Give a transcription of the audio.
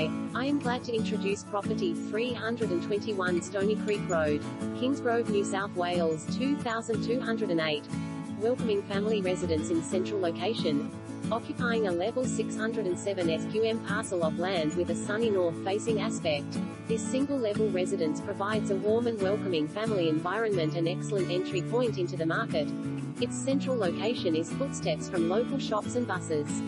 Hi, I am glad to introduce property 321 Stony Creek Road, Kingsgrove, New South Wales 2208. Welcoming family residence in central location, occupying a level 607 SQM parcel of land with a sunny north-facing aspect. This single-level residence provides a warm and welcoming family environment and excellent entry point into the market. Its central location is footsteps from local shops and buses.